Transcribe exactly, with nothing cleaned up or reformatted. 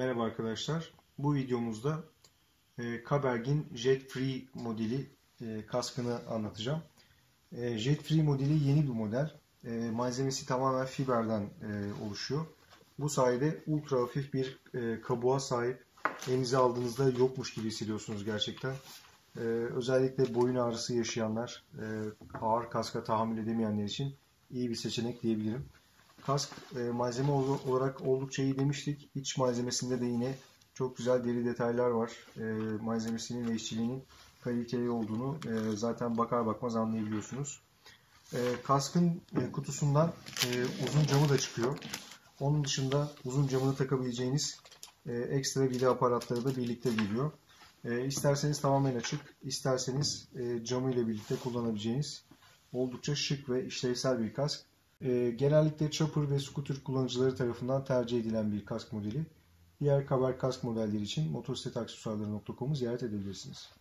Merhaba arkadaşlar. Bu videomuzda e, Caberg'in Jet Free modeli e, kaskını anlatacağım. E, Jet Free modeli yeni bir model. E, malzemesi tamamen fiberden e, oluşuyor. Bu sayede ultra hafif bir e, kabuğa sahip. Elinize aldığınızda yokmuş gibi hissediyorsunuz gerçekten. E, özellikle boyun ağrısı yaşayanlar, e, ağır kaska tahammül edemeyenler için iyi bir seçenek diyebilirim. Kask malzeme olarak oldukça iyi demiştik. İç malzemesinde de yine çok güzel deri detaylar var. Malzemesinin ve işçiliğinin kaliteli olduğunu zaten bakar bakmaz anlayabiliyorsunuz. Kaskın kutusundan uzun camı da çıkıyor. Onun dışında uzun camını takabileceğiniz ekstra vida aparatları da birlikte geliyor. İsterseniz tamamen açık, isterseniz camı ile birlikte kullanabileceğiniz oldukça şık ve işlevsel bir kask. Genellikle chopper ve scooter kullanıcıları tarafından tercih edilen bir kask modeli. Diğer Caberg kask modelleri için motosiklet aksesuarları nokta com'u ziyaret edebilirsiniz.